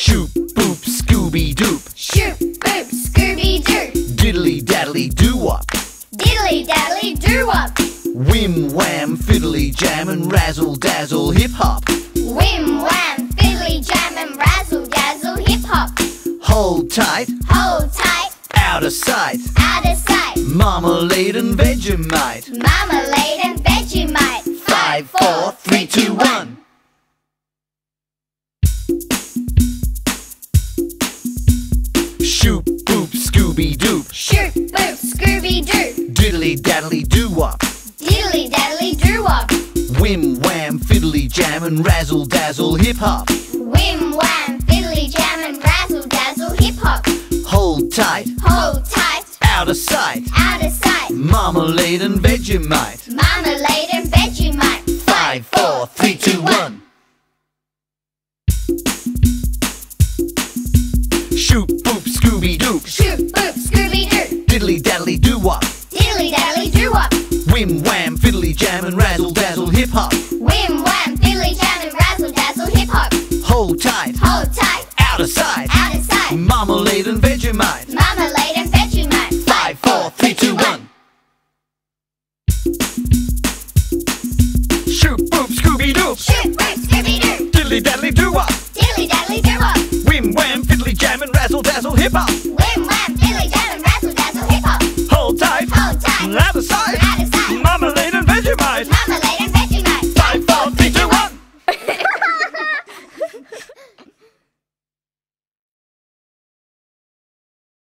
Shoop, boop, Scooby-Doop. Shoop, boop, Scooby-Doop. Diddly-daddly-doo-wop. Diddly-daddly-doo-wop. Whim, wham, fiddly jam and razzle-dazzle hip-hop. Whim, wham, fiddly jam and razzle-dazzle hip-hop. Hold tight, out of sight, marmalade and Vegemite, marmalade and Vegemite. 5, 4, 3, 2, 1. Shoop, boop, Scooby-Doop. Shoop, boop, Scooby-Doop. Diddly-daddly-doo-wop. Diddly-daddly-doo-wop. Whim, wham, fiddly jam and razzle-dazzle hip-hop. Whim, wham, fiddly jam and razzle-dazzle hip-hop. Hold tight, out of sight, marmalade and Vegemite, marmalade and Vegemite. 5, 4, 3, 2, 1. Shoop, boop, Scooby-Doop. Shoop, boop, Scooby-Doo. Diddly-daddly-doo-wop. Diddly-daddly-doo-wop. Whim, wham, fiddly jam and razzle-dazzle hip-hop. Whim, wham, fiddly jam and razzle-dazzle hip-hop. Hold tight, out of sight, marmalade and Vegemite, marmalade and Vegemite. 5, 4, 3, 2, 1. Shoop, boop, Scooby-Doo. Shoop, boop, Scooby-Doo. Diddly-daddly-doo-wop. Diddly-daddly-doo-wop. Whim, wham, fiddly jam and razzle-dazzle hip-hop. Whim, wham, fiddly jam.